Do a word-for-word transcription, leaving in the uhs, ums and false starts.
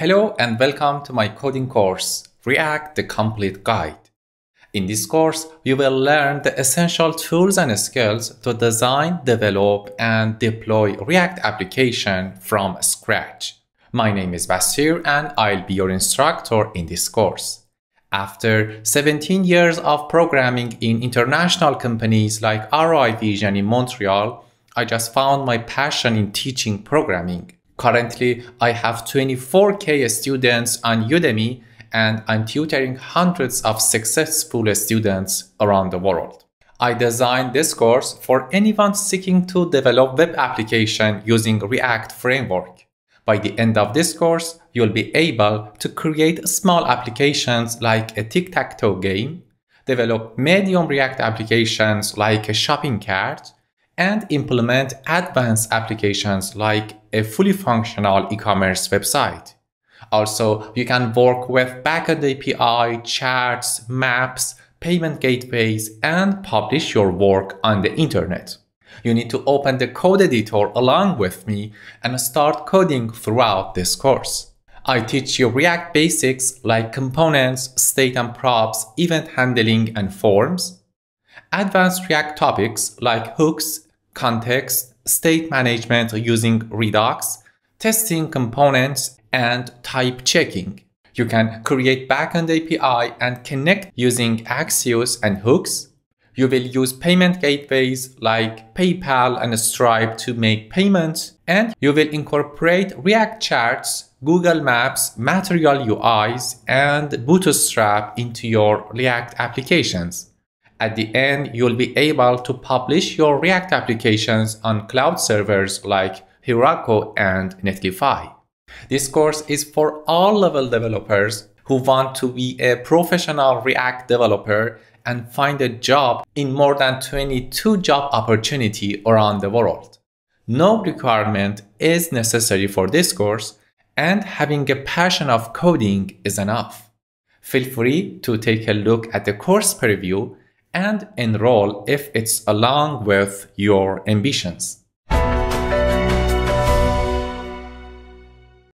Hello and welcome to my coding course, React the Complete Guide. In this course, you will learn the essential tools and skills to design, develop, and deploy React application from scratch. My name is Basir and I'll be your instructor in this course. After seventeen years of programming in international companies like R O I Vision in Montreal, I just found my passion in teaching programming. Currently, I have twenty-four K students on Udemy and I'm tutoring hundreds of successful students around the world. I designed this course for anyone seeking to develop web application using React framework. By the end of this course, you'll be able to create small applications like a tic-tac-toe game, develop medium React applications like a shopping cart, and implement advanced applications like a fully functional e-commerce website. Also, you can work with backend A P I, charts, maps, payment gateways, and publish your work on the internet. You need to open the code editor along with me and start coding throughout this course. I teach you React basics like components, state and props, event handling, and forms, advanced React topics like hooks, context, state management using Redux, testing components, and type checking. You can create backend A P I and connect using Axios and Hooks. You will use payment gateways like PayPal and Stripe to make payments, and you will incorporate React charts, Google Maps, Material U Is, and Bootstrap into your React applications. At the end, you'll be able to publish your React applications on cloud servers like Heroku and Netlify. This course is for all level developers who want to be a professional React developer and find a job in more than twenty-two job opportunities around the world. No requirement is necessary for this course, and having a passion of coding is enough. Feel free to take a look at the course preview and enroll if it's along with your ambitions.